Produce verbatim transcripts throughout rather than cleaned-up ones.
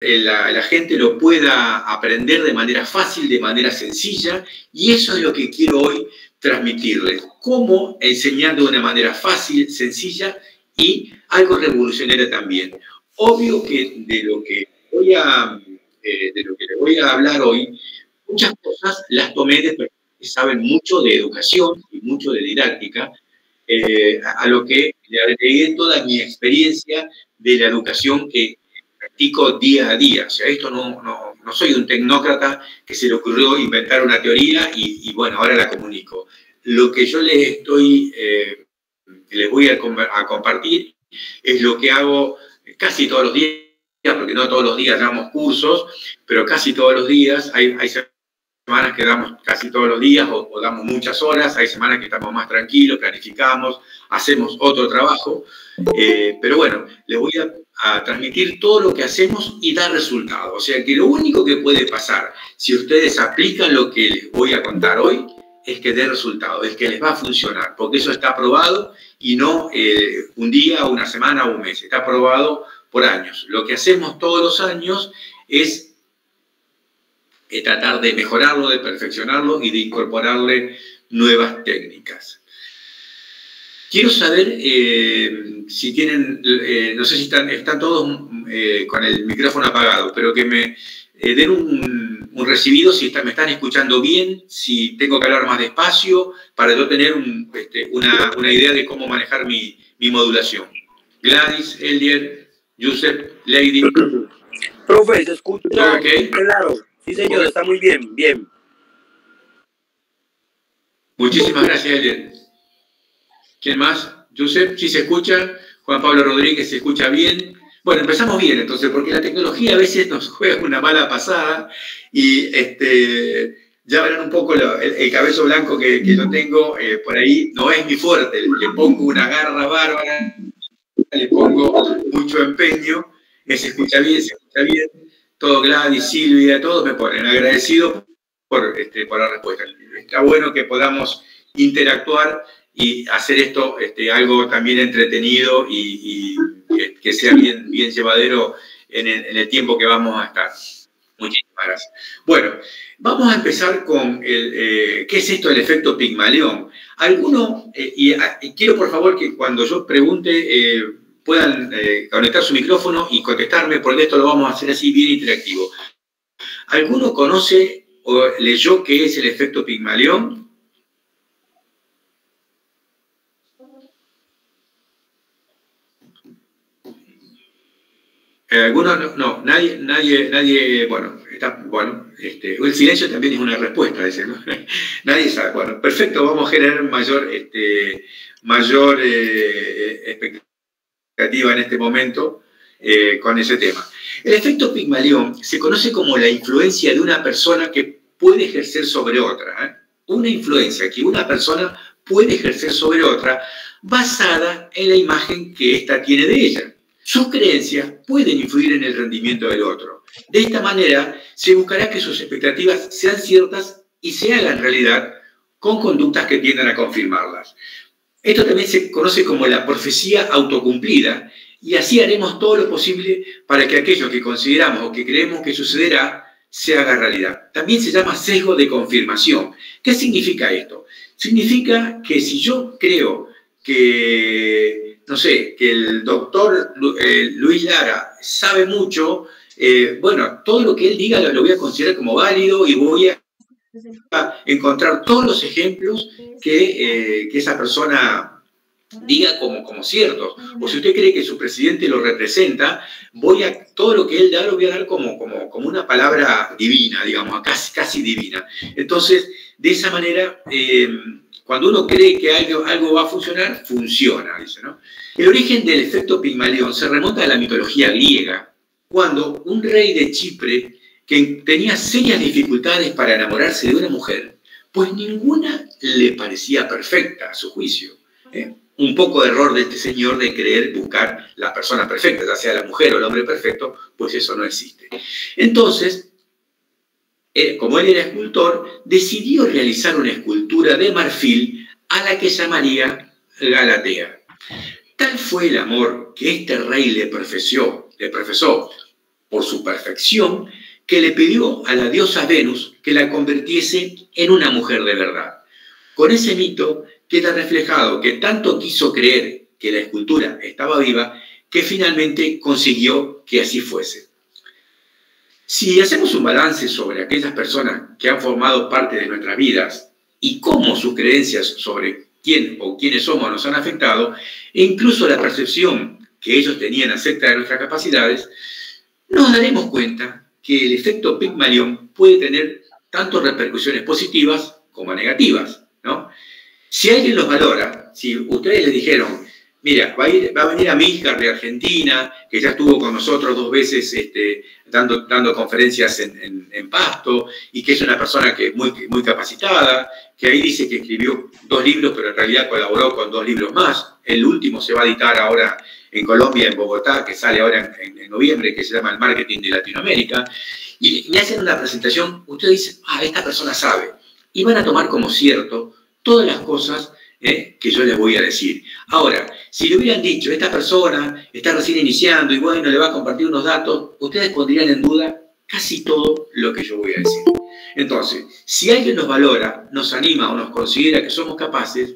la, la gente lo pueda aprender de manera fácil, de manera sencilla, y eso es lo que quiero hoy transmitirles, cómo enseñar de una manera fácil, sencilla y algo revolucionario también. Obvio que de lo que voy a, eh, de lo que les voy a hablar hoy, muchas cosas las tomé de personas que saben mucho de educación y mucho de didáctica, eh, a, a lo que le agregué toda mi experiencia de la educación que practico día a día. O sea, esto no, no, no soy un tecnócrata que se le ocurrió inventar una teoría y, y bueno, ahora la comunico. Lo que yo les estoy, eh, les voy a, a compartir es lo que hago casi todos los días, porque no todos los días damos cursos, pero casi todos los días, hay, hay semanas que damos casi todos los días o, o damos muchas horas, hay semanas que estamos más tranquilos, planificamos, hacemos otro trabajo, eh, pero bueno, les voy a, a transmitir todo lo que hacemos y dar resultados. O sea que lo único que puede pasar si ustedes aplican lo que les voy a contar hoy es que dé resultado, es que les va a funcionar, porque eso está probado y no eh, un día, una semana o un mes, está probado por años. Lo que hacemos todos los años es eh, tratar de mejorarlo, de perfeccionarlo y de incorporarle nuevas técnicas. Quiero saber eh, si tienen, eh, no sé si están, están todos eh, con el micrófono apagado, pero que me eh, den un, un recibido si está, me están escuchando bien, si tengo que hablar más despacio, para yo tener un, este, una, una idea de cómo manejar mi, mi modulación. Gladys, Elier, Josep, Lady. Profe, se escucha. Okay. Claro. Sí, señor, está muy bien, bien. Muchísimas gracias, Elian. ¿Quién más? Josep, sí se escucha. Juan Pablo Rodríguez, se escucha bien. Bueno, empezamos bien, entonces, porque la tecnología a veces nos juega una mala pasada y este, ya verán un poco lo, el, el cabello blanco que, que yo tengo eh, por ahí. No es mi fuerte, le pongo una garra bárbara. Le pongo mucho empeño, se escucha bien, se escucha bien, todo Gladys, Silvia, todos me ponen agradecido por, este, por la respuesta. Está bueno que podamos interactuar y hacer esto este, algo también entretenido y, y que, que sea bien, bien llevadero en el, en el tiempo que vamos a estar. Muchísimas gracias. Bueno, vamos a empezar con el, eh, qué es esto del efecto Pigmalión. Alguno, eh, y, a, y quiero por favor que cuando yo pregunte eh, puedan eh, conectar su micrófono y contestarme, porque esto lo vamos a hacer así bien interactivo. ¿Alguno conoce o leyó qué es el efecto Pigmalión? Algunos no, no, nadie, nadie, nadie, bueno, está, bueno, este, el silencio también es una respuesta, ese, ¿no? Nadie sabe, bueno, perfecto, vamos a generar mayor, este, mayor eh, expectativa en este momento eh, con ese tema. El efecto Pigmalión se conoce como la influencia de una persona que puede ejercer sobre otra, ¿eh? Una influencia que una persona puede ejercer sobre otra basada en la imagen que ésta tiene de ella. Sus creencias pueden influir en el rendimiento del otro. De esta manera, se buscará que sus expectativas sean ciertas y se hagan realidad con conductas que tiendan a confirmarlas. Esto también se conoce como la profecía autocumplida y así haremos todo lo posible para que aquello que consideramos o que creemos que sucederá se haga realidad. También se llama sesgo de confirmación. ¿Qué significa esto? Significa que si yo creo que... no sé, que el doctor eh, Luis Lara sabe mucho, eh, bueno, todo lo que él diga lo, lo voy a considerar como válido y voy a encontrar todos los ejemplos que, eh, que esa persona diga como, como ciertos. O si usted cree que su presidente lo representa, voy a, todo lo que él da lo voy a dar como, como, como una palabra divina, digamos, casi, casi divina. Entonces, de esa manera... Eh, Cuando uno cree que algo, algo va a funcionar, funciona, dice, ¿no? El origen del efecto Pigmalión se remonta a la mitología griega, cuando un rey de Chipre, que tenía serias dificultades para enamorarse de una mujer, pues ninguna le parecía perfecta a su juicio, ¿eh? Un poco de error de este señor de creer buscar la persona perfecta, ya sea la mujer o el hombre perfecto, pues eso no existe. Entonces, como él era escultor, decidió realizar una escultura de marfil a la que llamaría Galatea. Tal fue el amor que este rey le profesó, le profesó por su perfección, que le pidió a la diosa Venus que la convirtiese en una mujer de verdad. Con ese mito queda reflejado que tanto quiso creer que la escultura estaba viva que finalmente consiguió que así fuese. Si hacemos un balance sobre aquellas personas que han formado parte de nuestras vidas y cómo sus creencias sobre quién o quiénes somos nos han afectado, e incluso la percepción que ellos tenían acerca de nuestras capacidades, nos daremos cuenta que el efecto Pigmalión puede tener tanto repercusiones positivas como negativas, ¿no? Si alguien los valora, si ustedes les dijeron, mira, va a, ir, va a venir a mi hija de Argentina, que ya estuvo con nosotros dos veces este, dando, dando conferencias en, en, en Pasto, y que es una persona que es muy, muy capacitada, que ahí dice que escribió dos libros, pero en realidad colaboró con dos libros más. El último se va a editar ahora en Colombia, en Bogotá, que sale ahora en, en noviembre, que se llama El Marketing de Latinoamérica. Y me hacen una presentación, ustedes dicen, ah, esta persona sabe. Y van a tomar como cierto todas las cosas ¿Eh? que yo les voy a decir. Ahora, si le hubieran dicho, esta persona está recién iniciando y bueno, le va a compartir unos datos, ustedes pondrían en duda casi todo lo que yo voy a decir. Entonces, si alguien nos valora, nos anima o nos considera que somos capaces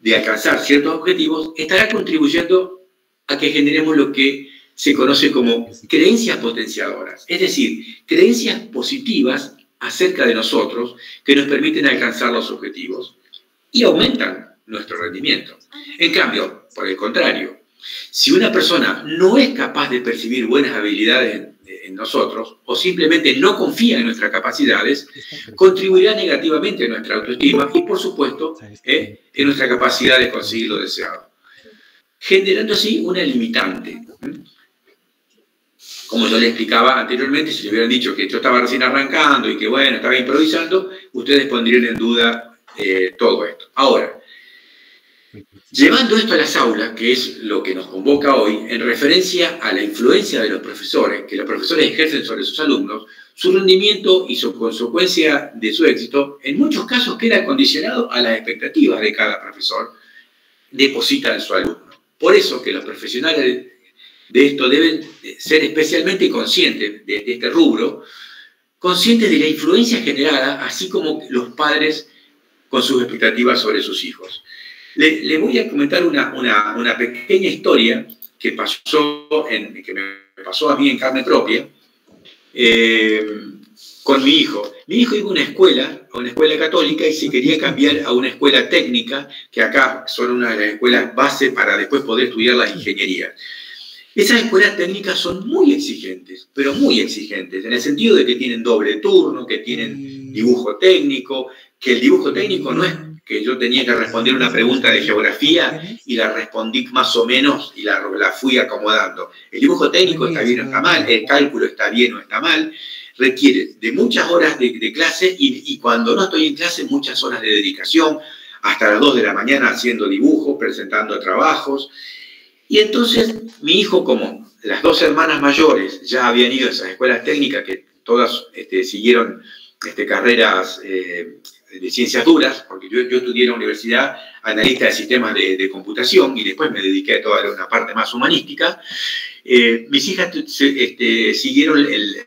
de alcanzar ciertos objetivos, estará contribuyendo a que generemos lo que se conoce como creencias potenciadoras, es decir, creencias positivas acerca de nosotros que nos permiten alcanzar los objetivos y aumentan nuestro rendimiento. En cambio, por el contrario, si una persona no es capaz de percibir buenas habilidades en, en nosotros o simplemente no confía en nuestras capacidades, contribuirá negativamente a nuestra autoestima y, por supuesto, eh, en nuestra capacidad de conseguir lo deseado, generando así una limitante. Como yo les explicaba anteriormente, si le hubieran dicho que yo estaba recién arrancando y que, bueno, estaba improvisando, ustedes pondrían en duda eh, todo esto. Ahora, llevando esto a las aulas, que es lo que nos convoca hoy, en referencia a la influencia de los profesores, que los profesores ejercen sobre sus alumnos, su rendimiento y su consecuencia de su éxito, en muchos casos queda condicionado a las expectativas de cada profesor deposita en su alumno. Por eso que los profesionales de esto deben ser especialmente conscientes de este rubro, conscientes de la influencia generada, así como los padres con sus expectativas sobre sus hijos. Le, le voy a comentar una, una, una pequeña historia que, pasó en, que me pasó a mí en carne propia eh, con mi hijo. Mi hijo iba a una escuela, a una escuela católica, y se quería cambiar a una escuela técnica, que acá son una de las escuelas base para después poder estudiar las ingenierías. Esas escuelas técnicas son muy exigentes, pero muy exigentes, en el sentido de que tienen doble turno, que tienen dibujo técnico, que el dibujo técnico no es que yo tenía que responder una pregunta de geografía y la respondí más o menos y la, la fui acomodando. El dibujo técnico está bien o está mal, el cálculo está bien o está mal, requiere de muchas horas de, de clase y, y cuando no estoy en clase muchas horas de dedicación, hasta las dos de la mañana haciendo dibujos, presentando trabajos. Y entonces mi hijo, como las dos hermanas mayores ya habían ido a esas escuelas técnicas que todas este, siguieron este, carreras Eh, de ciencias duras, porque yo, yo estudié en la universidad analista de sistemas de, de computación y después me dediqué a toda una parte más humanística, eh, mis hijas este, siguieron el,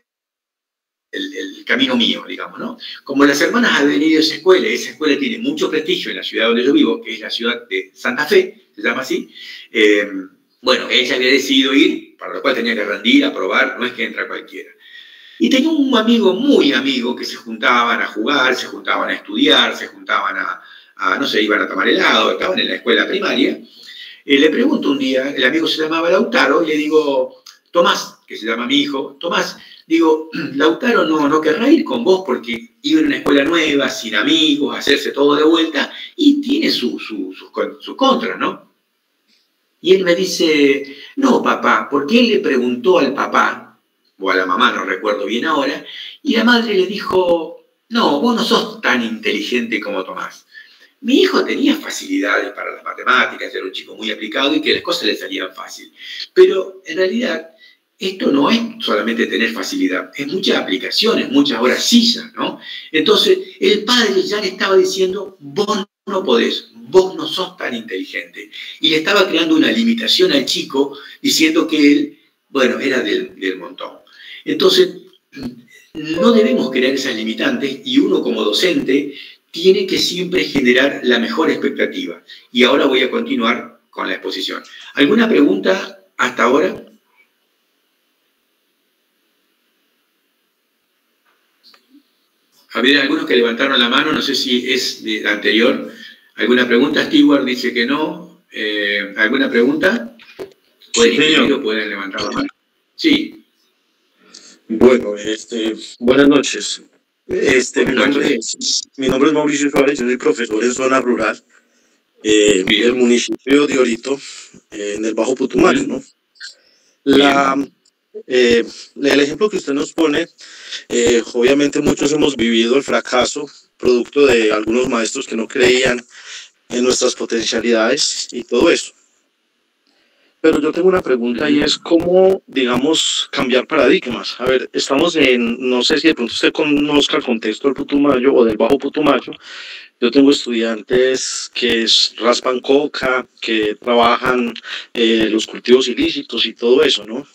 el, el camino mío, digamos, ¿no? Como las hermanas han venido a esa escuela, esa escuela tiene mucho prestigio en la ciudad donde yo vivo, que es la ciudad de Santa Fe, se llama así, eh, bueno, ella había decidido ir, para lo cual tenía que rendir, aprobar, no es que entra cualquiera. Y tenía un amigo, muy amigo, que se juntaban a jugar, se juntaban a estudiar, se juntaban a, a no sé, iban a tomar helado, estaban en la escuela primaria. Eh, le pregunto un día, el amigo se llamaba Lautaro, y le digo, Tomás, que se llama mi hijo, Tomás, digo, Lautaro no, no querrá ir con vos porque iba a una escuela nueva, sin amigos, hacerse todo de vuelta, y tiene sus su, su, su contras, ¿no? Y él me dice, no, papá, porque él le preguntó al papá, o a la mamá, no recuerdo bien ahora, y la madre le dijo, no, vos no sos tan inteligente como Tomás. Mi hijo tenía facilidades para las matemáticas, era un chico muy aplicado y que las cosas le salían fácil. Pero en realidad esto no es solamente tener facilidad, es muchas aplicaciones, muchas horas sillas, ¿no? Entonces el padre ya le estaba diciendo, vos no podés, vos no sos tan inteligente. Y le estaba creando una limitación al chico diciendo que él, bueno, era del, del montón. Entonces, no debemos crear esas limitantes y uno como docente tiene que siempre generar la mejor expectativa. Y ahora voy a continuar con la exposición. ¿Alguna pregunta hasta ahora? Había algunos que levantaron la mano, no sé si es de anterior. ¿Alguna pregunta? Stewart dice que no. Eh, ¿Alguna pregunta? Pueden ir o pueden levantar la mano. Sí. Bueno, este, buenas noches. Este, mi, nombre es, mi nombre es Mauricio Suárez, yo soy profesor en zona rural, eh, en el municipio de Orito, eh, en el Bajo Putumayo, ¿no? La, eh, el ejemplo que usted nos pone, eh, obviamente muchos hemos vivido el fracaso, producto de algunos maestros que no creían en nuestras potencialidades y todo eso. Pero yo tengo una pregunta y es cómo, digamos, cambiar paradigmas. A ver, estamos en, no sé si de pronto usted conozca el contexto del Putumayo o del Bajo Putumayo. Yo tengo estudiantes que raspan coca, que trabajan eh, los cultivos ilícitos y todo eso, ¿no?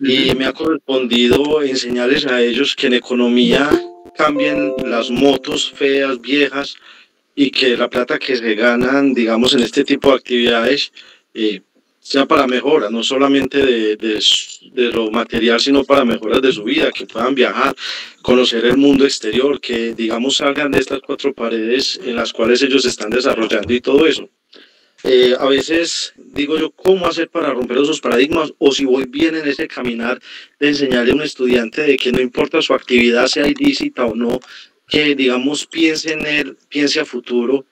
Y me ha correspondido enseñarles a ellos que en economía cambien las motos feas, viejas, y que la plata que se ganan, digamos, en este tipo de actividades, eh, sea para mejoras, no solamente de, de, de lo material, sino para mejoras de su vida, que puedan viajar, conocer el mundo exterior, que digamos salgan de estas cuatro paredes en las cuales ellos se están desarrollando y todo eso. Eh, a veces digo yo, ¿cómo hacer para romper esos paradigmas? O si voy bien en ese caminar de enseñarle a un estudiante de que no importa su actividad, sea ilícita o no, que digamos piense en él, piense a futuro,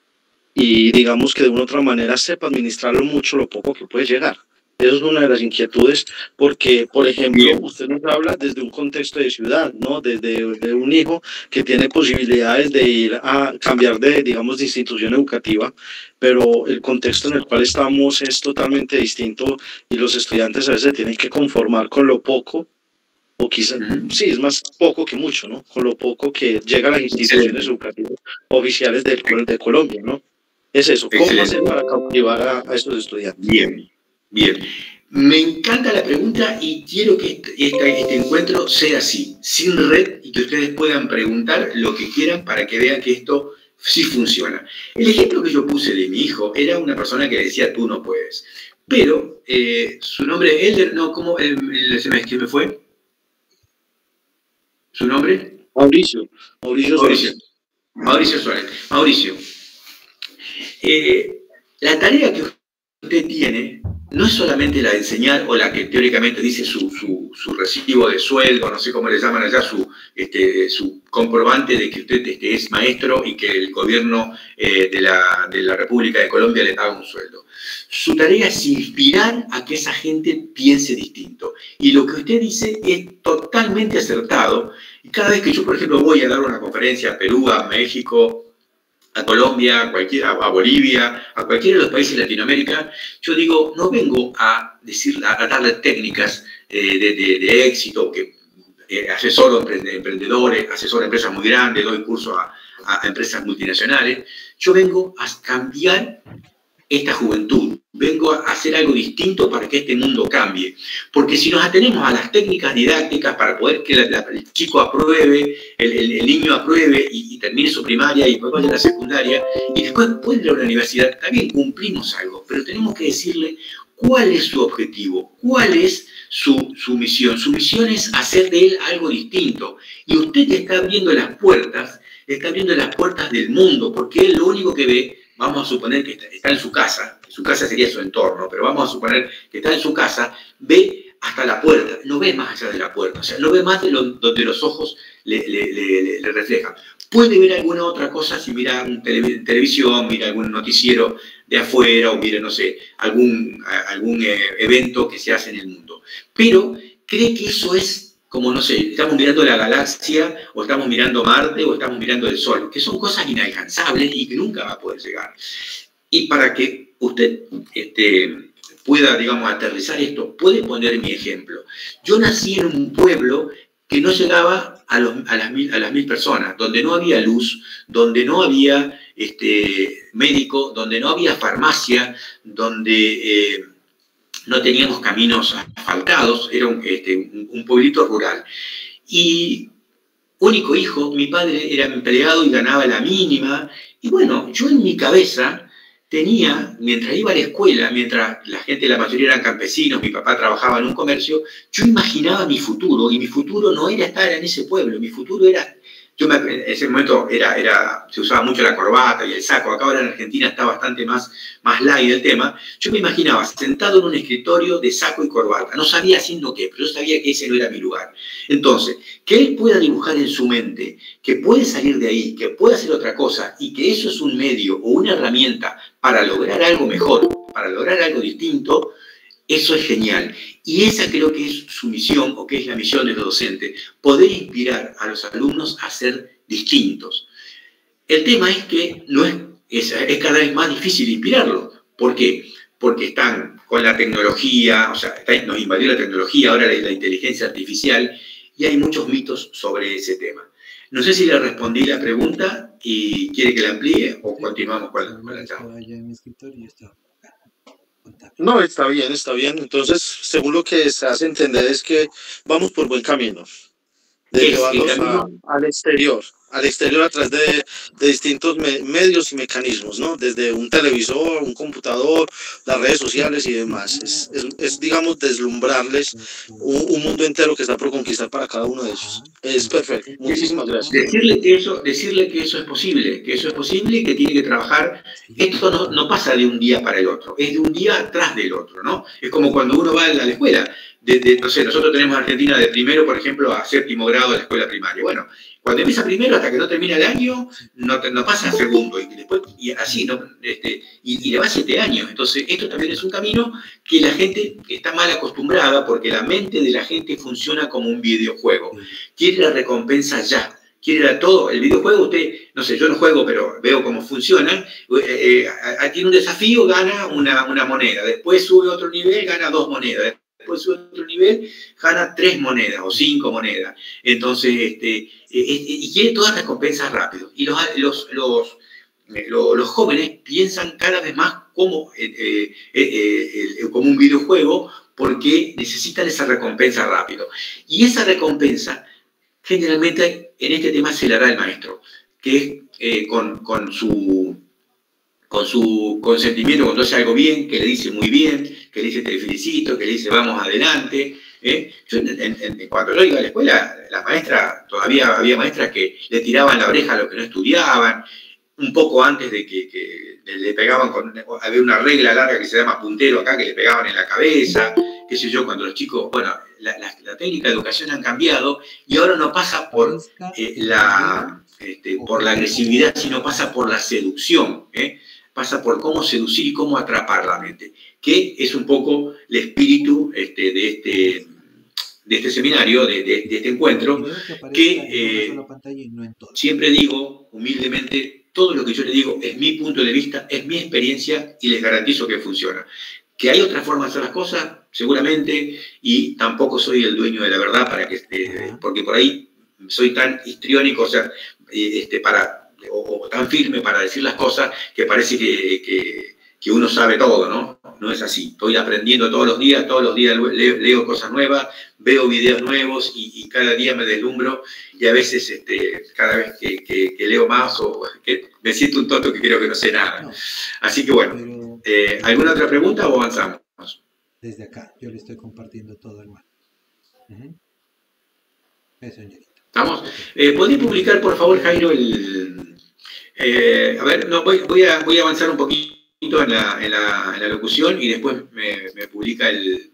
y digamos que de una u otra manera sepa administrarlo mucho lo poco que puede llegar. Esa es una de las inquietudes, porque, por ejemplo, bien, usted nos habla desde un contexto de ciudad, ¿no? Desde de un hijo que tiene posibilidades de ir a cambiar de, digamos, de institución educativa, pero el contexto en el cual estamos es totalmente distinto y los estudiantes a veces tienen que conformar con lo poco, o quizás, uh-huh. sí, es más poco que mucho, ¿no? Con lo poco que llegan las instituciones sí. educativas oficiales de, de Colombia, ¿no? Es eso, ¿cómo Excelente. hacer para cautivar a, a estos estudiantes? Bien, bien. Me encanta la pregunta y quiero que este, este encuentro sea así, sin red, y que ustedes puedan preguntar lo que quieran para que vean que esto sí funciona. El ejemplo que yo puse de mi hijo era una persona que decía, tú no puedes. Pero eh, su nombre, Elder, no, ¿cómo el, el S M S que me fue? ¿Su nombre? Mauricio. Mauricio Suárez. Mauricio Suárez. Mauricio. Eh, la tarea que usted tiene no es solamente la de enseñar o la que teóricamente dice su, su, su recibo de sueldo, no sé cómo le llaman allá, su, este, su comprobante de que usted este, es maestro y que el gobierno eh, de, la, de la República de Colombia le paga un sueldo. Su tarea es inspirar a que esa gente piense distinto. Y lo que usted dice es totalmente acertado. Y cada vez que yo, por ejemplo, voy a dar una conferencia a Perú, a México, a Colombia, a, cualquiera, a Bolivia, a cualquiera de los países de Latinoamérica, yo digo, no vengo a, decir, a darle técnicas eh, de, de, de éxito, que eh, asesoro emprendedores, asesoro empresas muy grandes, doy cursos a, a empresas multinacionales. Yo vengo a cambiar esta juventud, vengo a hacer algo distinto para que este mundo cambie. Porque si nos atenemos a las técnicas didácticas para poder que la, la, el chico apruebe, el, el, el niño apruebe y, y termine su primaria y después vaya a la secundaria y después pueda ir a la universidad, también cumplimos algo, pero tenemos que decirle cuál es su objetivo, cuál es su, su misión. Su misión es hacer de él algo distinto. Y usted está abriendo las puertas, está abriendo las puertas del mundo, porque él lo único que ve, vamos a suponer que está en su casa, su casa sería su entorno, pero vamos a suponer que está en su casa, ve hasta la puerta, no ve más allá de la puerta, o sea, no ve más de lo, donde los ojos le, le, le, le reflejan. Puede ver alguna otra cosa si mira un tele, televisión, mira algún noticiero de afuera o mira, no sé, algún, algún eh, evento que se hace en el mundo. Pero cree que eso es como, no sé, estamos mirando la galaxia, o estamos mirando Marte, o estamos mirando el Sol, que son cosas inalcanzables y que nunca va a poder llegar. Y para que usted este, pueda, digamos, aterrizar esto, puede poner mi ejemplo. Yo nací en un pueblo que no llegaba a, los, a, las, mil, a las mil personas, donde no había luz, donde no había este, médico, donde no había farmacia, donde... Eh, no teníamos caminos asfaltados, era un, este, un, un pueblito rural. Y único hijo, mi padre era empleado y ganaba la mínima. Y bueno, yo en mi cabeza tenía, mientras iba a la escuela, mientras la gente, la mayoría eran campesinos, mi papá trabajaba en un comercio, yo imaginaba mi futuro, y mi futuro no era estar en ese pueblo, mi futuro era... Yo me, en ese momento era, era, se usaba mucho la corbata y el saco, acá ahora en Argentina está bastante más, más light el tema. Yo me imaginaba sentado en un escritorio de saco y corbata, no sabía haciendo qué, pero yo sabía que ese no era mi lugar. Entonces, que él pueda dibujar en su mente, que puede salir de ahí, que puede hacer otra cosa, y que eso es un medio o una herramienta para lograr algo mejor, para lograr algo distinto, eso es genial. Y esa creo que es su misión, o que es la misión de los docentes, poder inspirar a los alumnos a ser distintos. El tema es que no es, es, es cada vez más difícil inspirarlos. ¿Por qué? Porque están con la tecnología, o sea, está, nos invadió la tecnología, ahora la, la inteligencia artificial, y hay muchos mitos sobre ese tema. No sé si le respondí la pregunta y quiere que la amplíe o continuamos con la, con la charla. No, está bien, está bien. Entonces, según lo que se hace entender es que vamos por buen camino. De llevarlos a, al exterior, al exterior a través de, de distintos me, medios y mecanismos, ¿no? Desde un televisor, un computador, las redes sociales y demás. Es, es, es digamos, deslumbrarles un, un mundo entero que está por conquistar para cada uno de ellos. Es perfecto. Muchísimas gracias. Decirle que eso, decirle que eso es posible, que eso es posible y que tiene que trabajar. Esto no, no pasa de un día para el otro, es de un día atrás del otro, ¿no? Es como cuando uno va a la escuela. De, de, no sé, nosotros tenemos Argentina de primero, por ejemplo, a séptimo grado de la escuela primaria. Bueno, cuando empieza primero hasta que no termina el año, no, no pasa a segundo, y después, y así, ¿no? Este, y, y le va siete años. Entonces, esto también es un camino que la gente está mal acostumbrada, porque la mente de la gente funciona como un videojuego. Quiere la recompensa ya. Quiere a todo. El videojuego, usted, no sé, yo no juego, pero veo cómo funciona. Eh, eh, tiene un desafío, gana una, una moneda. Después sube a otro nivel, gana dos monedas. Después sube a otro nivel, gana tres monedas o cinco monedas. Entonces, este, eh, y quiere todas recompensas rápido. Y los, los, los, los, los jóvenes piensan cada vez más como, eh, eh, eh, eh, como un videojuego, porque necesitan esa recompensa rápido. Y esa recompensa, generalmente, en este tema se la da el maestro, que es eh, con, con su... con su consentimiento, cuando hace algo bien, que le dice muy bien, que le dice te felicito, que le dice vamos adelante. ¿Eh? Yo, en, en, cuando yo iba a la escuela, la maestra, todavía había maestras que le tiraban la oreja a los que no estudiaban, un poco antes de que, que le pegaban, con, había una regla larga que se llama puntero acá, que le pegaban en la cabeza, qué sé yo, cuando los chicos, bueno, la, la, la técnica de educación han cambiado y ahora no pasa por eh, la este, por la agresividad, sino pasa por la seducción, ¿eh? Pasa por cómo seducir y cómo atrapar la mente, que es un poco el espíritu este, de, este, de este seminario, de, de, de este encuentro, que eh, siempre digo humildemente, todo lo que yo le digo es mi punto de vista, es mi experiencia y les garantizo que funciona. Que hay otras formas de hacer las cosas, seguramente, y tampoco soy el dueño de la verdad, para que, eh, porque por ahí soy tan histriónico, o sea, eh, este, para... O, o tan firme para decir las cosas que parece que, que, que uno sabe todo, ¿no? No es así. Estoy aprendiendo todos los días, todos los días leo, leo cosas nuevas, veo videos nuevos y, y cada día me deslumbro y a veces este, cada vez que, que, que leo más o que me siento un tonto que creo que no sé nada. Así que bueno, eh, ¿alguna otra pregunta o avanzamos? Desde acá, yo le estoy compartiendo todo, hermano. Uh-huh. Eso, señorita. ¿Estamos? Eh, ¿Podéis publicar, por favor, Jairo, el... Eh, a ver, no, voy, voy, a, voy a avanzar un poquito en la, en la, en la locución y después me, me publica el...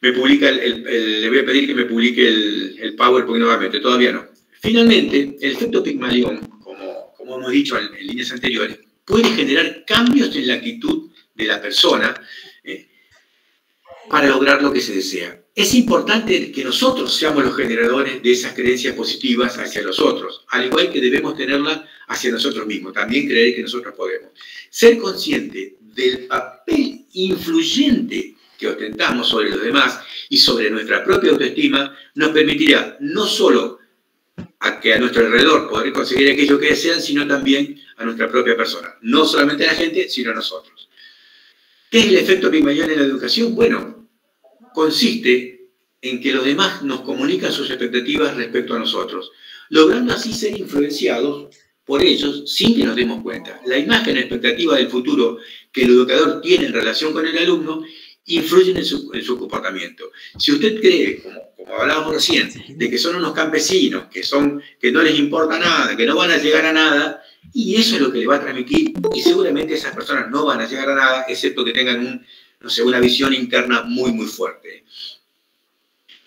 Me publica el, el, el... Le voy a pedir que me publique el, el PowerPoint nuevamente, todavía no. Finalmente, el efecto Pigmalión, como, como hemos dicho en, en líneas anteriores, puede generar cambios en la actitud de la persona eh, para lograr lo que se desea. Es importante que nosotros seamos los generadores de esas creencias positivas hacia los otros, al igual que debemos tenerlas hacia nosotros mismos, también creer que nosotros podemos. Ser consciente del papel influyente que ostentamos sobre los demás y sobre nuestra propia autoestima nos permitirá no solo a que a nuestro alrededor poder conseguir aquello que desean, sino también a nuestra propia persona. No solamente a la gente, sino a nosotros. ¿Qué es el efecto Pigmalión en la educación? Bueno, consiste en que los demás nos comunican sus expectativas respecto a nosotros, logrando así ser influenciados por ellos sin que nos demos cuenta. La imagen expectativa del futuro que el educador tiene en relación con el alumno influyen en su, en su comportamiento. Si usted cree, como, como hablábamos recién, de que son unos campesinos, que, son, que no les importa nada, que no van a llegar a nada, y eso es lo que le va a transmitir, y seguramente esas personas no van a llegar a nada, excepto que tengan un, no sé, una visión interna muy, muy fuerte.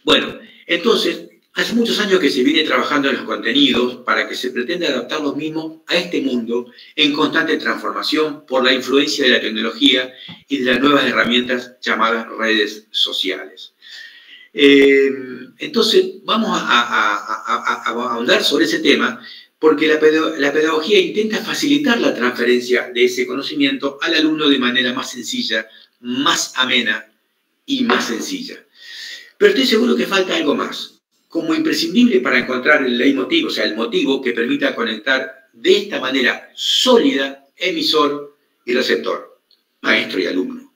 Bueno, entonces, hace muchos años que se viene trabajando en los contenidos para que se pretenda adaptar los mismos a este mundo en constante transformación por la influencia de la tecnología y de las nuevas herramientas llamadas redes sociales. Eh, entonces, vamos a, a, a, a, a ahondar sobre ese tema porque la, pedag- la pedagogía intenta facilitar la transferencia de ese conocimiento al alumno de manera más sencilla, más amena y más sencilla. Pero estoy seguro que falta algo más. Como imprescindible para encontrar el leitmotiv, o sea, el motivo que permita conectar de esta manera sólida emisor y receptor, maestro y alumno.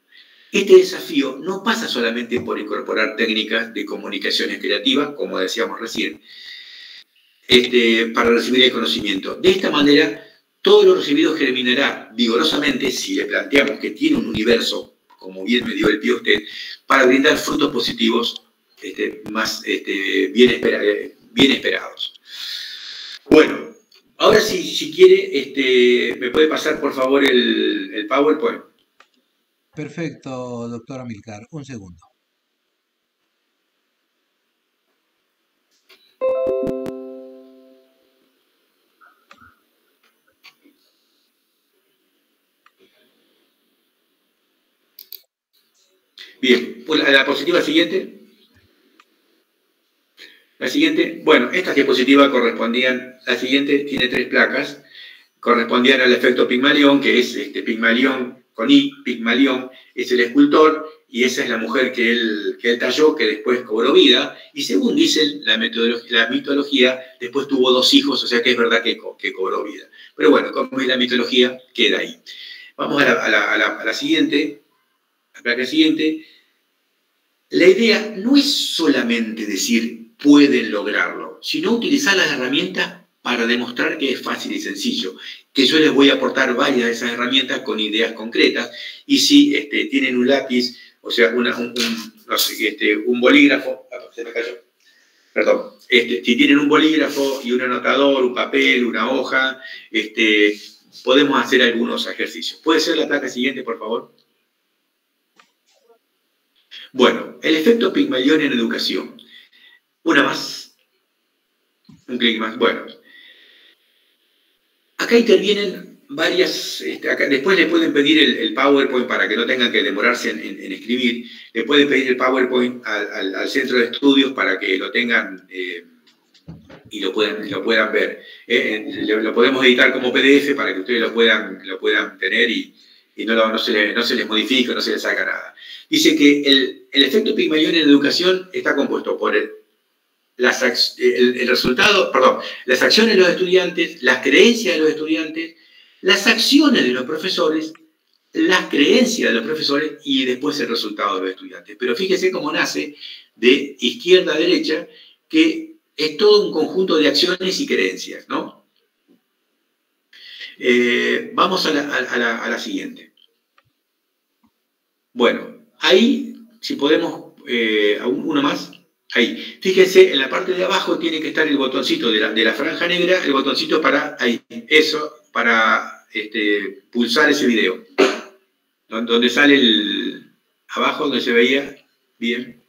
Este desafío no pasa solamente por incorporar técnicas de comunicaciones creativas, como decíamos recién, este, para recibir el conocimiento. De esta manera, todo lo recibido germinará vigorosamente, si le planteamos que tiene un universo, como bien me dio el pie usted, para brindar frutos positivos Este, más este, bien, espera, bien esperados. Bueno, ahora sí, si quiere, este, me puede pasar por favor el, el PowerPoint. Perfecto, doctor Amilcar, un segundo. Bien, la, la positiva siguiente. La siguiente, bueno, estas diapositivas correspondían, la siguiente tiene tres placas, correspondían al efecto Pigmalión, que es este Pigmalión con I, Pigmalión es el escultor, y esa es la mujer que él, que él talló, que después cobró vida, y según dicen la, la mitología, después tuvo dos hijos, o sea que es verdad que, que cobró vida. Pero bueno, como es la mitología, queda ahí. Vamos a la, a la, a la, a la siguiente, a la placa siguiente. La idea no es solamente decir pueden lograrlo, sino utilizar las herramientas para demostrar que es fácil y sencillo, que yo les voy a aportar varias de esas herramientas con ideas concretas, y si este, tienen un lápiz, o sea, una, un, un, no sé, este, un bolígrafo, se me cayó, perdón, este, si tienen un bolígrafo y un anotador, un papel, una hoja, este, podemos hacer algunos ejercicios. ¿Puede ser la placa siguiente, por favor? Bueno, el efecto Pigmalión en educación. Una más. Un clic más. Bueno. Acá intervienen varias... Este, acá, después le pueden pedir el, el PowerPoint para que no tengan que demorarse en, en, en escribir. Le pueden pedir el PowerPoint al, al, al centro de estudios para que lo tengan eh, y lo puedan, lo puedan ver. Eh, eh, lo, lo podemos editar como P D F para que ustedes lo puedan, lo puedan tener y, y no, lo, no, se les, no se les modifica, no se les saca nada. Dice que el, el efecto Pigmalión en educación está compuesto por... el Las, el, el resultado, perdón, las acciones de los estudiantes, las creencias de los estudiantes, las acciones de los profesores, las creencias de los profesores y después el resultado de los estudiantes. Pero fíjese cómo nace de izquierda a derecha, que es todo un conjunto de acciones y creencias, ¿no? Eh, vamos a la, a, la, a la siguiente. Bueno, ahí, si podemos, eh, uno más. Ahí. Fíjense, en la parte de abajo tiene que estar el botoncito de la, de la franja negra, el botoncito para ahí, eso, para este, pulsar ese video. Donde sale el... abajo, donde se veía bien.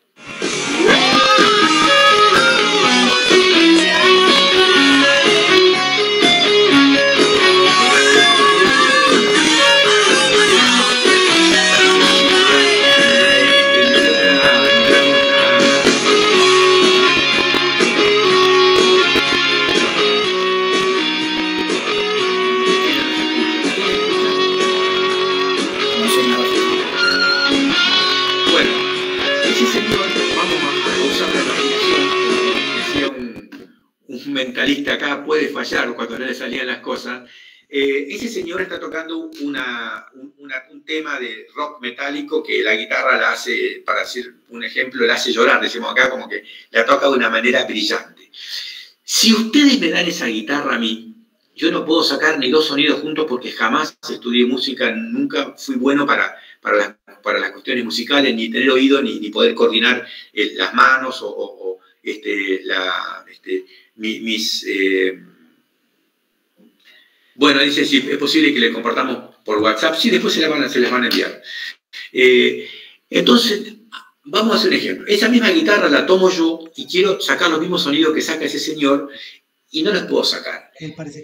Mentalista acá puede fallar cuando no le salían las cosas, Eh, ese señor está tocando una, un, una, un tema de rock metálico que la guitarra la hace, para decir un ejemplo, la hace llorar, decimos acá, como que la toca de una manera brillante. Si ustedes me dan esa guitarra a mí, yo no puedo sacar ni dos sonidos juntos porque jamás estudié música, nunca fui bueno para, para, las, para las cuestiones musicales, ni tener oído, ni, ni poder coordinar eh, las manos o, o, o este, la, este, mi, mis... Eh, Bueno, dice, sí, es posible que le compartamos por WhatsApp. Sí, después se las van, se las van a enviar. Eh, entonces, vamos a hacer un ejemplo. Esa misma guitarra la tomo yo y quiero sacar los mismos sonidos que saca ese señor y no los puedo sacar.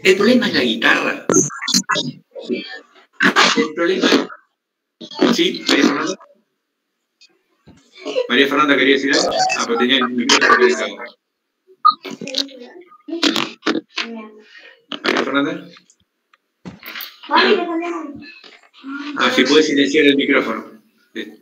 El problema es la guitarra. El problema es... ¿Sí, María Fernanda? María Fernanda quería decir algo. Ah, pero tenía el micrófono que estaba. María Fernanda. Ah, si puedes silenciar el micrófono. Eh,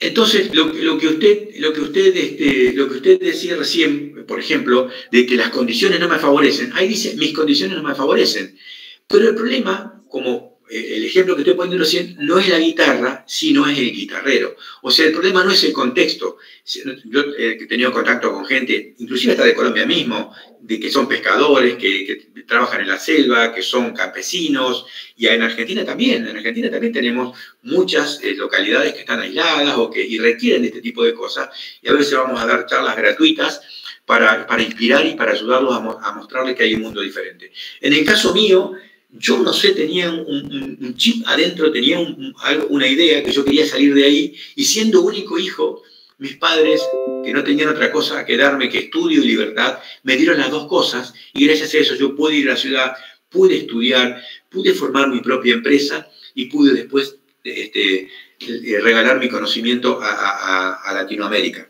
entonces, lo, lo que usted, lo que usted, este, lo que usted decía recién, por ejemplo, de que las condiciones no me favorecen, ahí dice, mis condiciones no me favorecen. Pero el problema, como el ejemplo que estoy poniendo recién, no es la guitarra, sino es el guitarrero. O sea, el problema no es el contexto. Yo eh, he tenido contacto con gente, inclusive hasta de Colombia mismo, de que son pescadores, que, que trabajan en la selva, que son campesinos, y en Argentina también, en Argentina también tenemos muchas eh, localidades que están aisladas o que y requieren de este tipo de cosas, y a veces vamos a dar charlas gratuitas para, para inspirar y para ayudarlos a, mo a mostrarles que hay un mundo diferente. En el caso mío, yo no sé, tenía un, un, un chip adentro, tenía un, un, una idea que yo quería salir de ahí, y siendo único hijo, mis padres, que no tenían otra cosa que darme que estudio y libertad, me dieron las dos cosas, y gracias a eso yo pude ir a la ciudad, pude estudiar, pude formar mi propia empresa y pude después este, regalar mi conocimiento a, a, a Latinoamérica.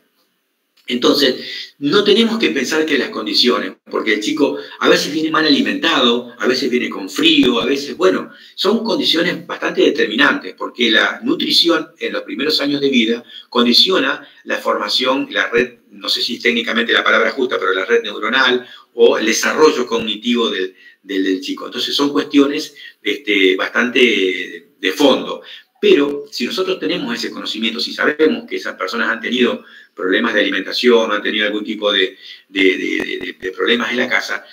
Entonces, no tenemos que pensar que las condiciones, porque el chico a veces viene mal alimentado, a veces viene con frío, a veces, bueno, son condiciones bastante determinantes, porque la nutrición en los primeros años de vida condiciona la formación, la red, no sé si es técnicamente la palabra justa, pero la red neuronal o el desarrollo cognitivo del, del, del chico. Entonces, son cuestiones este, bastante de fondo. Pero si nosotros tenemos ese conocimiento, si sabemos que esas personas han tenido problemas de alimentación, han tenido algún tipo de, de, de, de, de problemas en la casa,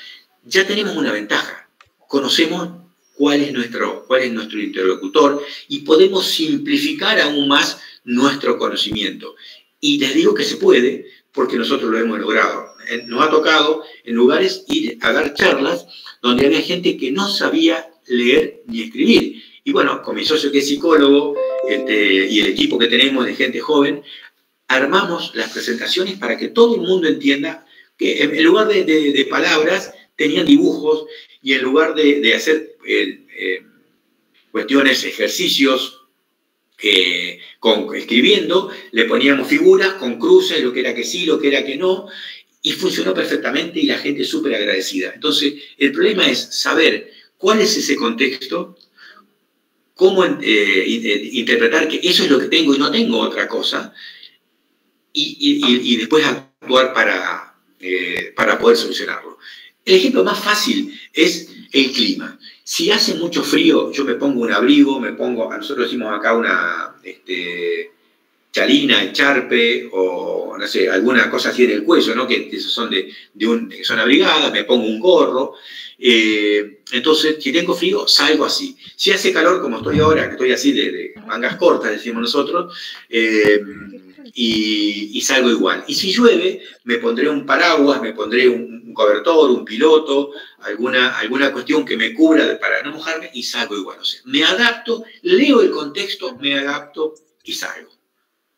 ya tenemos una ventaja. Conocemos cuál es, nuestro, cuál es nuestro interlocutor y podemos simplificar aún más nuestro conocimiento. Y les digo que se puede porque nosotros lo hemos logrado. Nos ha tocado en lugares ir a dar charlas donde había gente que no sabía leer ni escribir. Y bueno, con mi socio que es psicólogo este, y el equipo que tenemos de gente joven, armamos las presentaciones para que todo el mundo entienda que en lugar de, de, de palabras tenían dibujos y en lugar de, de hacer eh, eh, cuestiones, ejercicios, eh, con, escribiendo, le poníamos figuras con cruces, lo que era que sí, lo que era que no, y funcionó perfectamente y la gente súper agradecida. Entonces, el problema es saber cuál es ese contexto, cómo eh, interpretar que eso es lo que tengo y no tengo otra cosa, y, y, y después actuar para, eh, para poder solucionarlo. El ejemplo más fácil es el clima. Si hace mucho frío, yo me pongo un abrigo, me pongo, nosotros decimos acá una este, chalina, el charpe, o no sé, alguna cosa así en el cuello, ¿no? Que esos son, de, de un, son abrigadas, me pongo un gorro. Eh, entonces, si tengo frío, salgo así. Si hace calor, como estoy ahora, que estoy así de, de mangas cortas, decimos nosotros, eh, y, y salgo igual. Y si llueve, me pondré un paraguas, me pondré un, un cobertor, un piloto, alguna, alguna cuestión que me cubra para no mojarme, y salgo igual. O sea, me adapto, leo el contexto, me adapto y salgo.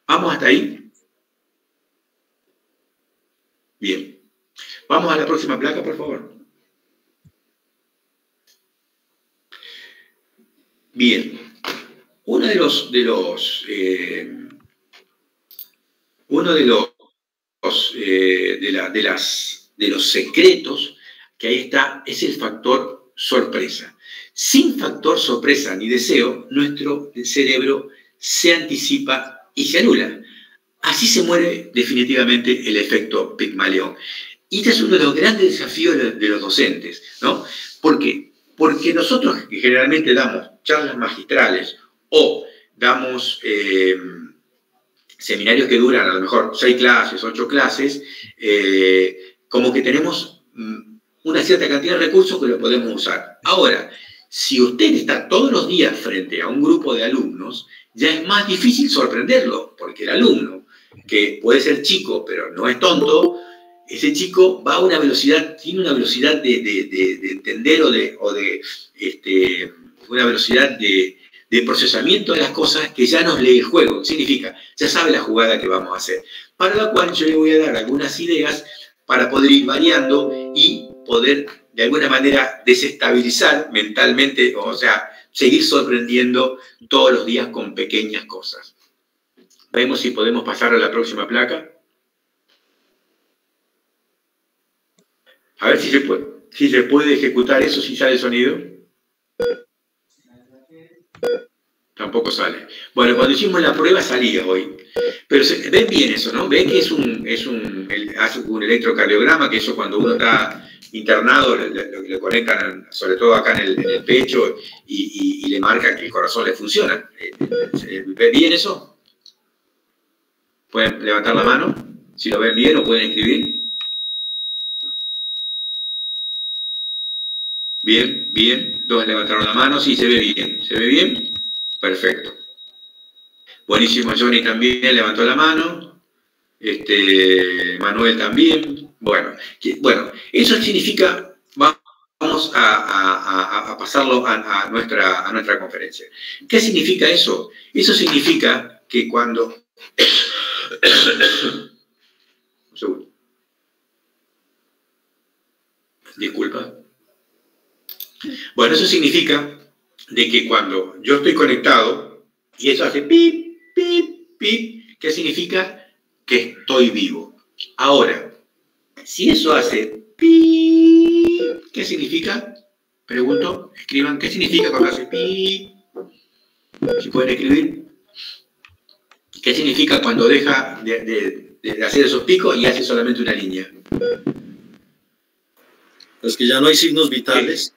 ¿Vamos hasta ahí? Bien. Vamos a la próxima placa, por favor. Bien, uno de los, de los, eh, uno de los, eh, de, la, de, las, de los secretos que ahí está es el factor sorpresa. Sin factor sorpresa ni deseo, nuestro cerebro se anticipa y se anula. Así se muere definitivamente el efecto Pigmalión. Y este es uno de los grandes desafíos de los docentes, ¿no? ¿Por qué? Porque nosotros que generalmente damos charlas magistrales o damos eh, seminarios que duran a lo mejor seis clases, ocho clases, eh, como que tenemos una cierta cantidad de recursos que lo podemos usar. Ahora, si usted está todos los días frente a un grupo de alumnos, ya es más difícil sorprenderlo, porque el alumno, que puede ser chico pero no es tonto, ese chico va a una velocidad, tiene una velocidad de, de, de, de entender o de, o de este, una velocidad de, de procesamiento de las cosas que ya nos lee el juego. Significa, ya sabe la jugada que vamos a hacer. Para la cual yo le voy a dar algunas ideas para poder ir variando y poder, de alguna manera, desestabilizar mentalmente, o sea, seguir sorprendiendo todos los días con pequeñas cosas. Vemos si podemos pasar a la próxima placa. A ver si se puede, si se puede ejecutar eso, si sale el sonido. Tampoco sale. Bueno, cuando hicimos la prueba salía hoy. Pero se, ven bien eso, ¿no? Ven que es un, es un, el, hace un electrocardiograma, que eso cuando uno está internado le, le, le conectan, sobre todo acá en el, en el pecho, y, y, y le marca que el corazón le funciona. ¿Ven bien eso? ¿Pueden levantar la mano? Si lo ven bien, o pueden escribir. Bien, bien. Dos levantaron la mano. Sí, se ve bien. ¿Se ve bien? Perfecto. Buenísimo. Johnny también levantó la mano. Este, Manuel también. Bueno, que, bueno, eso significa, vamos a, a, a pasarlo a, a, nuestra, a nuestra conferencia. ¿Qué significa eso? Eso significa que cuando... Un segundo. Disculpa. Bueno, eso significa de que cuando yo estoy conectado y eso hace pip, pip, pip, ¿qué significa? Que estoy vivo. Ahora, si eso hace pip, ¿qué significa? Pregunto, escriban, ¿qué significa cuando hace pip? Si pueden escribir. ¿Qué significa cuando deja de, de, de hacer esos picos y hace solamente una línea? Es que ya no hay signos vitales. ¿Qué?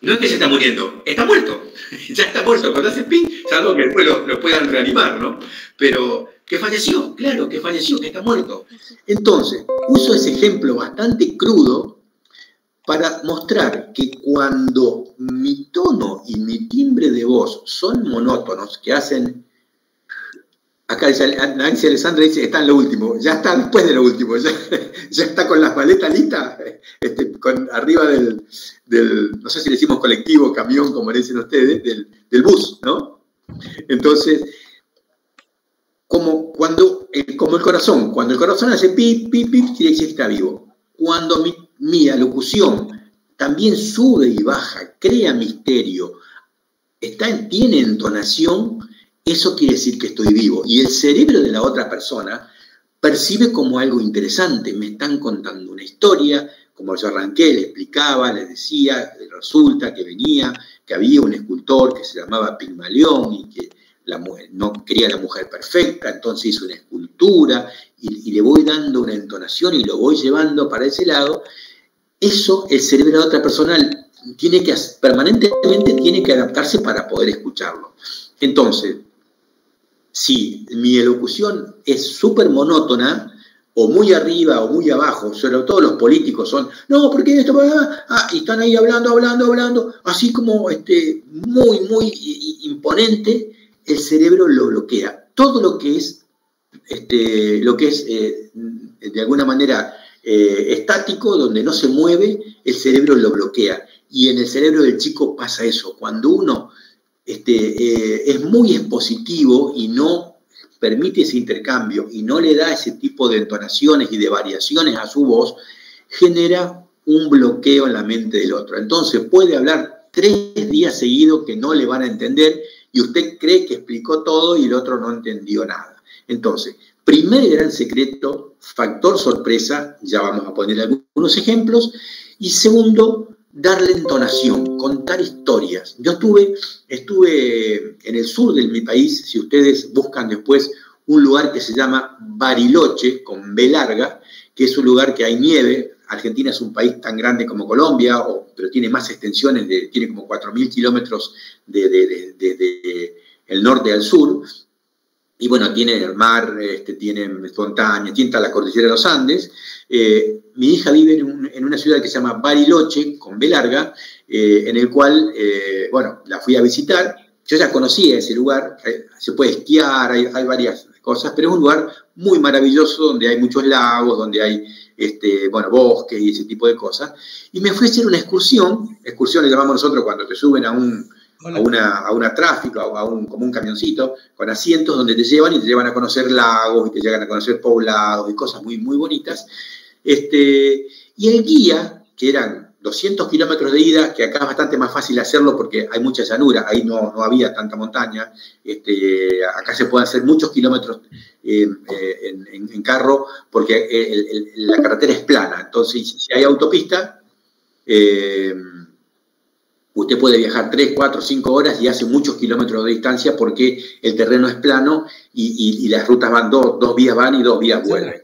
No es que se está muriendo, está muerto. Ya está muerto. Cuando hace ping, salvo que después lo, lo puedan reanimar, ¿no? Pero que falleció, claro, que falleció, que está muerto. Entonces, uso ese ejemplo bastante crudo para mostrar que cuando mi tono y mi timbre de voz son monótonos, que hacen... Acá Nancy Alessandra dice, está en lo último. Ya está después de lo último. Ya, ya está con las maletas listas. Este, con, arriba del, del, no sé si le decimos colectivo, camión, como le dicen ustedes, del, del bus, ¿no? Entonces, como, cuando, como el corazón. Cuando el corazón hace pip, pip, pip, quiere decir que está vivo. Cuando mi, mi alocución también sube y baja, crea misterio, está en, tiene entonación... Eso quiere decir que estoy vivo. Y el cerebro de la otra persona percibe como algo interesante. Me están contando una historia, como yo arranqué, le explicaba, le decía, resulta que venía, que había un escultor que se llamaba Pigmalión y que la mujer, no quería la mujer perfecta, entonces hizo una escultura y, y le voy dando una entonación y lo voy llevando para ese lado. Eso, el cerebro de la otra persona tiene que, permanentemente tiene que adaptarse para poder escucharlo. Entonces, si mi elocución es súper monótona, o muy arriba o muy abajo, sobre todo los políticos son, no, porque esto, ah, y están ahí hablando, hablando, hablando, así como este, muy, muy imponente, el cerebro lo bloquea. Todo lo que es, este, lo que es eh, de alguna manera eh, estático, donde no se mueve, el cerebro lo bloquea. Y en el cerebro del chico pasa eso. Cuando uno... Este, eh, es muy expositivo y no permite ese intercambio y no le da ese tipo de entonaciones y de variaciones a su voz, genera un bloqueo en la mente del otro. Entonces puede hablar tres días seguidos que no le van a entender y usted cree que explicó todo y el otro no entendió nada. Entonces, primer gran secreto, factor sorpresa, ya vamos a poner algunos ejemplos, y segundo, darle entonación, contar historias. Yo estuve, estuve en el sur de mi país, si ustedes buscan después un lugar que se llama Bariloche, con B larga, que es un lugar que hay nieve. Argentina es un país tan grande como Colombia, o, pero tiene más extensiones, de, tiene como cuatro mil kilómetros desde de, de, de, de el norte al sur. Y bueno, tiene el mar, este, tiene montañas, tiene la cordillera de los Andes. Eh, mi hija vive en, un, en una ciudad que se llama Bariloche, con B larga, eh, en el cual, eh, bueno, la fui a visitar. Yo ya conocía ese lugar, se puede esquiar, hay, hay varias cosas, pero es un lugar muy maravilloso donde hay muchos lagos, donde hay, este, bueno, bosques y ese tipo de cosas. Y me fui a hacer una excursión, excursión le llamamos nosotros cuando te suben a un... A una, a una tráfico, a un, como un camioncito, con asientos donde te llevan y te llevan a conocer lagos y te llegan a conocer poblados y cosas muy, muy bonitas. Este, y el guía, que eran doscientos kilómetros de ida, que acá es bastante más fácil hacerlo porque hay mucha llanura, ahí no, no había tanta montaña, este, acá se pueden hacer muchos kilómetros eh, en, en, en carro porque el, el, la carretera es plana, entonces si hay autopista... Eh, usted puede viajar tres, cuatro, cinco horas y hace muchos kilómetros de distancia porque el terreno es plano y, y, y las rutas van, dos, dos vías van y dos vías vuelven.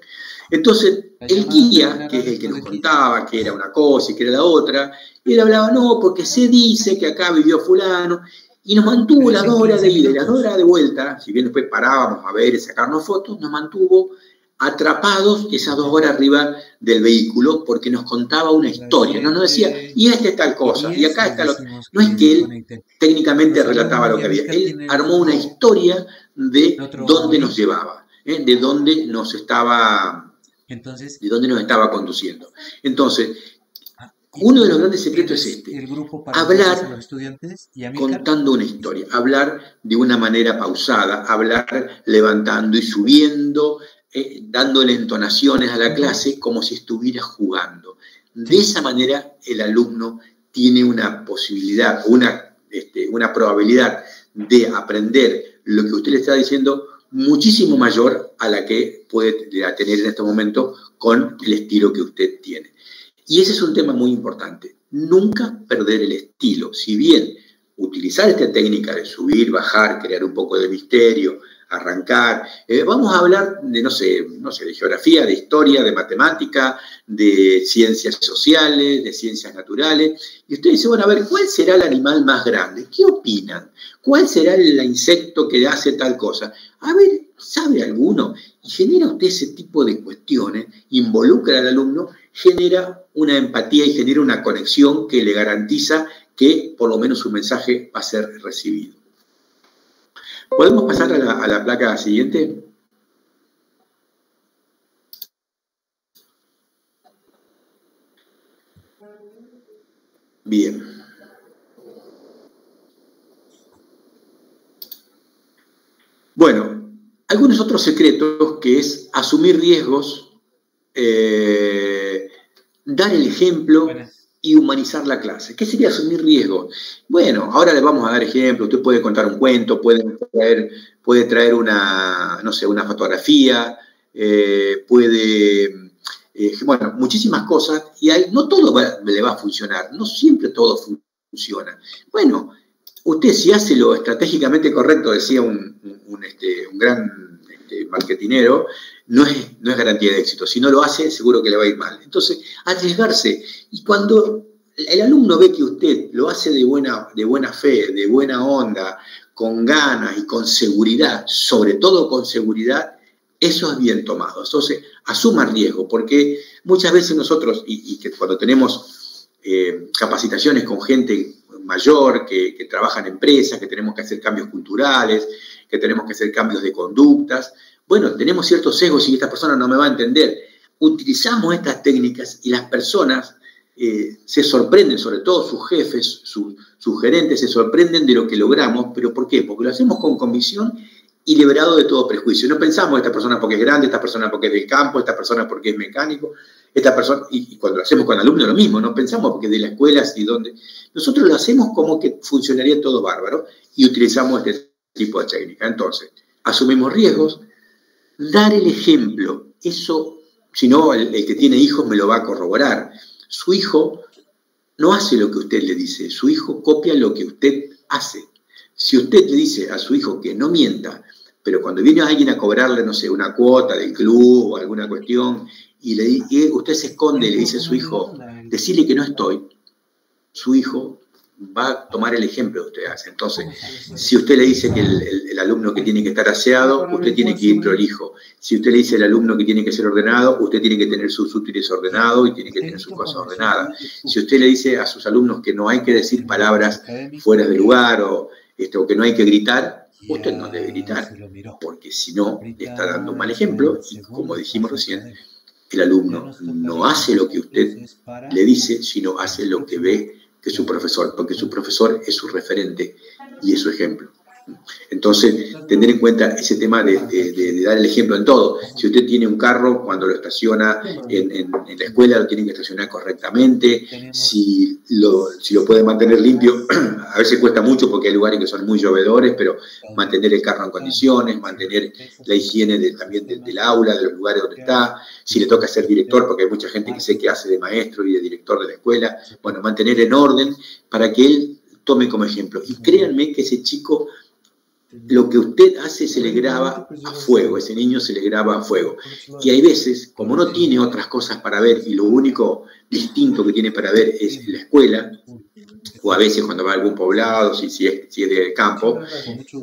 Entonces, el guía, que es el que nos contaba que era una cosa y que era la otra, él hablaba, no, porque se dice que acá vivió fulano, y nos mantuvo las dos horas de ida y las dos horas de vuelta, si bien después parábamos a ver y sacarnos fotos, nos mantuvo atrapados esas dos horas arriba del vehículo porque nos contaba una historia, no nos decía, y este es tal cosa, y acá está lo que... No es que él técnicamente relataba lo que había, él armó una historia de dónde nos llevaba, ¿eh? de dónde nos estaba de dónde nos estaba conduciendo. Entonces, uno de los grandes secretos es este, hablar contando una historia, hablar de una manera pausada, hablar levantando y subiendo, Eh, dándole entonaciones a la clase como si estuviera jugando. De esa manera el alumno tiene una posibilidad, una, este, una probabilidad de aprender lo que usted le está diciendo muchísimo mayor a la que puede tener en este momento con el estilo que usted tiene. Y ese es un tema muy importante. Nunca perder el estilo. Si bien utilizar esta técnica de subir, bajar, crear un poco de misterio, arrancar, eh, vamos a hablar de, no sé, no sé, de geografía, de historia, de matemática, de ciencias sociales, de ciencias naturales, y ustedes dicen, bueno, a ver, ¿cuál será el animal más grande? ¿Qué opinan? ¿Cuál será el insecto que hace tal cosa? A ver, ¿sabe alguno? Y genera usted ese tipo de cuestiones, involucra al alumno, genera una empatía y genera una conexión que le garantiza que por lo menos su mensaje va a ser recibido. ¿Podemos pasar a la, a la placa siguiente? Bien. Bueno, algunos otros secretos que es asumir riesgos, eh, dar el ejemplo... y humanizar la clase. ¿Qué sería asumir riesgo? Bueno, ahora le vamos a dar ejemplo. Usted puede contar un cuento, puede traer, puede traer una, no sé, una fotografía, eh, puede, eh, bueno, muchísimas cosas. Y hay, no todo va, le va a funcionar. No siempre todo fun funciona. Bueno, usted si hace lo estratégicamente correcto, decía un, un, un, este, un gran este, marketinero, No es, no es garantía de éxito. Si no lo hace, seguro que le va a ir mal. Entonces, arriesgarse. Y cuando el alumno ve que usted lo hace de buena, de buena fe, de buena onda, con ganas y con seguridad, sobre todo con seguridad, eso es bien tomado. Entonces, asuma riesgo, porque muchas veces nosotros, y, y que cuando tenemos eh, capacitaciones con gente mayor, que, que trabaja en empresas, que tenemos que hacer cambios culturales, que tenemos que hacer cambios de conductas, bueno, tenemos ciertos sesgos y esta persona no me va a entender. Utilizamos estas técnicas y las personas eh, se sorprenden, sobre todo sus jefes, su, sus gerentes, se sorprenden de lo que logramos. ¿Pero por qué? Porque lo hacemos con convicción y liberado de todo prejuicio. No pensamos esta persona porque es grande, esta persona porque es del campo, esta persona porque es mecánico, esta persona... Y, y cuando lo hacemos con alumnos lo mismo, no pensamos porque es de la escuela y donde... Nosotros lo hacemos como que funcionaría todo bárbaro y utilizamos este tipo de técnica. Entonces, asumimos riesgos. Dar el ejemplo, eso, si no, el, el que tiene hijos me lo va a corroborar. Su hijo no hace lo que usted le dice, su hijo copia lo que usted hace. Si usted le dice a su hijo que no mienta, Pero cuando viene alguien a cobrarle, no sé, una cuota del club o alguna cuestión, y, le, y usted se esconde y le dice a su hijo, decirle que no estoy, su hijo va a tomar el ejemplo que usted hace. Entonces, si usted le dice que el, el, el alumno que tiene que estar aseado, usted tiene que ir prolijo. Si usted le dice al alumno que tiene que ser ordenado, usted tiene que tener sus útiles ordenados y tiene que tener sus cosas ordenadas. Si usted le dice a sus alumnos que no hay que decir palabras fuera de lugar o, este, o que no hay que gritar, usted no debe gritar, porque si no, le está dando un mal ejemplo y, como dijimos recién, el alumno no hace lo que usted le dice, sino hace lo que ve que su profesor, porque su profesor es su referente y es su ejemplo. Entonces, tener en cuenta ese tema de, de, de, de dar el ejemplo en todo. Si usted tiene un carro, cuando lo estaciona en, en, en la escuela, lo tienen que estacionar correctamente. Si lo, si lo puede mantener limpio, a veces cuesta mucho porque hay lugares que son muy llovedores, pero mantener el carro en condiciones, mantener la higiene de, también de, del aula, de los lugares donde está. Si le toca ser director, porque hay mucha gente que sé que hace de maestro y de director de la escuela, bueno, mantener en orden para que él tome como ejemplo. Y créanme que ese chico, lo que usted hace se le graba a fuego, ese niño se le graba a fuego. Y hay veces, como no tiene otras cosas para ver y lo único distinto que tiene para ver es la escuela, o a veces cuando va a algún poblado, si, si, es, si es de campo,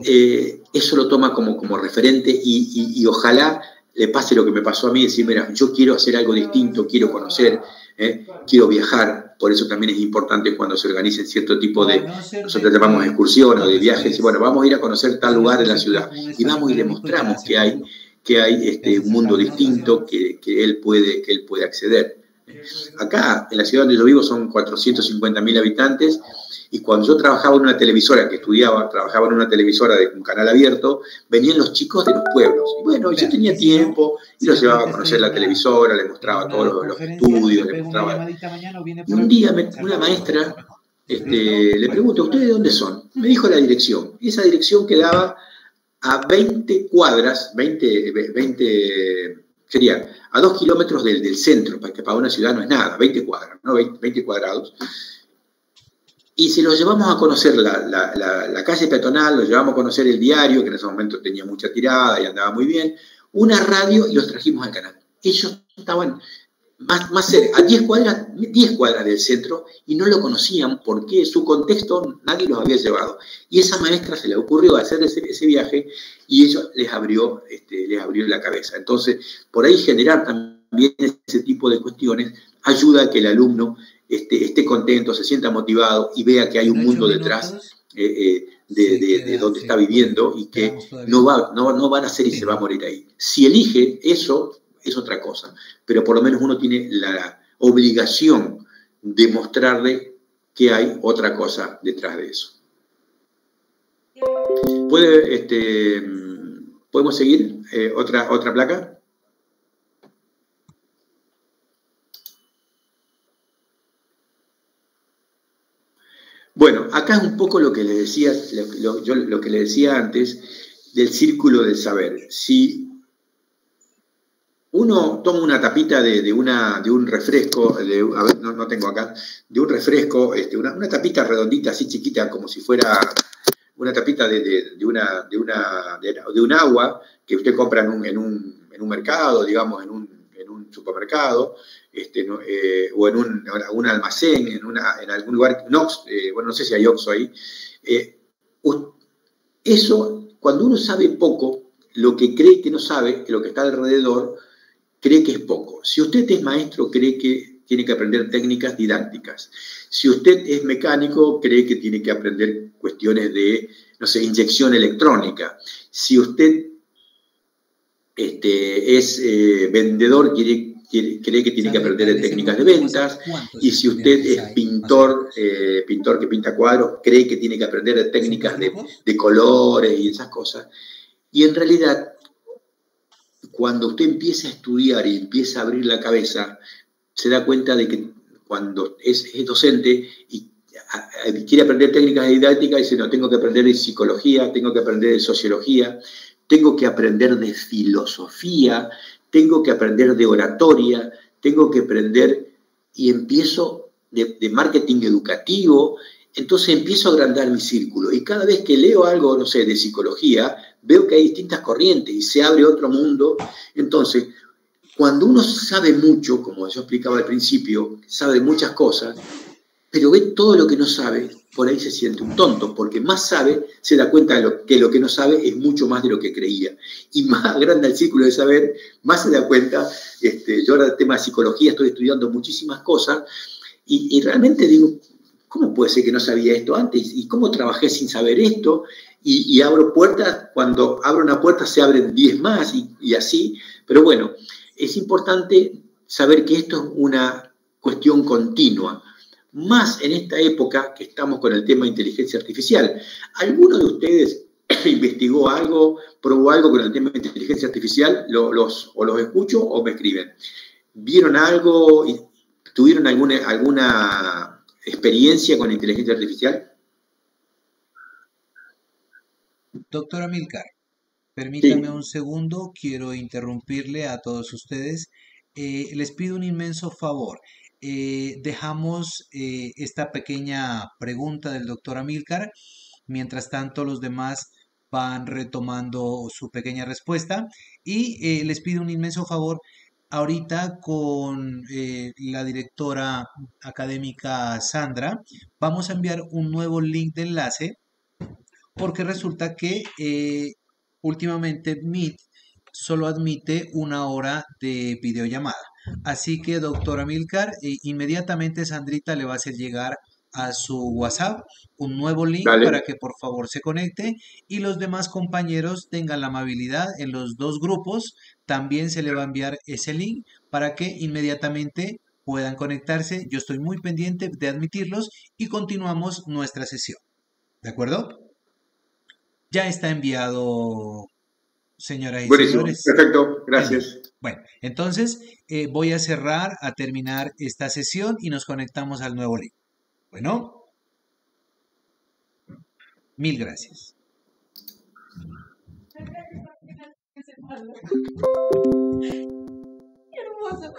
eh, eso lo toma como, como referente y, y, y ojalá le pase lo que me pasó a mí, decir, mira, yo quiero hacer algo distinto, quiero conocer, ¿eh? Quiero viajar. Por eso también es importante cuando se organicen cierto tipo de, nosotros llamamos excursiones o de viajes, y bueno, vamos a ir a conocer tal lugar de la ciudad, y vamos y le mostramos que hay, que hay este, un mundo distinto que, que, él puede, que él puede acceder. Acá, en la ciudad donde yo vivo, son cuatrocientos cincuenta mil habitantes, y cuando yo trabajaba en una televisora, que estudiaba, trabajaba en una televisora de un canal abierto, venían los chicos de los pueblos. Y bueno, yo tenía tiempo, y los llevaba a conocer la televisora, les mostraba todos los, los estudios, les mostraba... Y un día, me, una maestra, este, le pregunto, ¿ustedes de dónde son? Me dijo la dirección. Y esa dirección quedaba a veinte cuadras, veinte... veinte sería a dos kilómetros del, del centro, porque para una ciudad no es nada, veinte cuadras, ¿no? veinte cuadrados. Y si los llevamos a conocer la, la, la, la calle peatonal, los llevamos a conocer el diario, que en ese momento tenía mucha tirada y andaba muy bien, una radio, y los trajimos al canal. Ellos estaban más, más cerca, a diez cuadras, diez cuadras del centro, y no lo conocían porque su contexto nadie los había llevado. Y esa maestra se le ocurrió hacer ese, ese viaje, y ellos les abrió, este, les abrió la cabeza. Entonces, por ahí generar también ese tipo de cuestiones ayuda a que el alumno esté, esté contento, se sienta motivado y vea que hay un mundo detrás eh, eh, de, de, de donde está viviendo y que no va, no, no va a nacer y se va a morir ahí. Si elige eso, es otra cosa, pero por lo menos uno tiene la obligación de mostrarle que hay otra cosa detrás de eso. ¿Puede, este, ¿Podemos seguir? Eh, otra, ¿Otra placa? Bueno, acá es un poco lo que les decía, lo, lo, yo, lo que les decía antes del círculo del saber. Si uno toma una tapita de, de, una, de un refresco, de, a ver, no, no tengo acá, de un refresco, este, una, una tapita redondita así chiquita, como si fuera una tapita de, de, de, una, de, una, de, de un agua que usted compra en un, en un, en un mercado, digamos, en un, en un supermercado, este, eh, o en un, un almacén, en, una, en algún lugar, no, eh, bueno, no sé si hay Oxxo ahí. Eh, eso, cuando uno sabe poco, lo que cree que no sabe, lo que está alrededor, cree que es poco. Si usted es maestro, cree que tiene que aprender técnicas didácticas. Si usted es mecánico, cree que tiene que aprender cuestiones de, no sé, inyección electrónica. Si usted este, es eh, vendedor, cree, cree que tiene que aprender de técnicas de ventas. Y si usted es pintor, eh, pintor que pinta cuadros, cree que tiene que aprender de técnicas de, de colores y esas cosas. Y en realidad, cuando usted empieza a estudiar y empieza a abrir la cabeza, se da cuenta de que cuando es, es docente y quiere aprender técnicas didácticas, dice, no, tengo que aprender de psicología, tengo que aprender de sociología, tengo que aprender de filosofía, tengo que aprender de oratoria, tengo que aprender, y empiezo de, de marketing educativo. Entonces empiezo a agrandar mi círculo, y cada vez que leo algo, no sé, de psicología, veo que hay distintas corrientes y se abre otro mundo. Entonces, cuando uno sabe mucho, como yo explicaba al principio, sabe muchas cosas, pero ve todo lo que no sabe, por ahí se siente un tonto, porque más sabe, se da cuenta de lo, que lo que no sabe es mucho más de lo que creía. Y más grande el círculo de saber, más se da cuenta. Este, yo ahora el tema de psicología estoy estudiando muchísimas cosas y, y realmente digo, ¿cómo puede ser que no sabía esto antes? ¿Y cómo trabajé sin saber esto? Y, y abro puertas, cuando abro una puerta se abren diez más y, y así. Pero bueno, es importante saber que esto es una cuestión continua. Más en esta época que estamos con el tema de inteligencia artificial. ¿Alguno de ustedes investigó algo, probó algo con el tema de inteligencia artificial? Lo, los, o los escucho o me escriben. ¿Vieron algo? ¿Tuvieron alguna, alguna experiencia con inteligencia artificial? Doctor Amilcar, permítame sí. un segundo. Quiero interrumpirle a todos ustedes. Eh, les pido un inmenso favor. Eh, dejamos eh, esta pequeña pregunta del doctor Amilcar. Mientras tanto, los demás van retomando su pequeña respuesta. Y eh, les pido un inmenso favor. Ahorita con eh, la directora académica Sandra, vamos a enviar un nuevo link de enlace porque resulta que eh, últimamente Meet solo admite una hora de videollamada. Así que, doctor Amilcar, inmediatamente Sandrita le va a hacer llegar a su WhatsApp un nuevo link Dale. para que por favor se conecte y los demás compañeros tengan la amabilidad en los dos grupos. También se le va a enviar ese link para que inmediatamente puedan conectarse. Yo estoy muy pendiente de admitirlos y continuamos nuestra sesión. ¿De acuerdo? Ya está enviado, señoras y Buenísimo. señores. Perfecto, gracias. Bueno, entonces eh, voy a cerrar, a terminar esta sesión y nos conectamos al nuevo link. Bueno, mil gracias. Qué hermoso.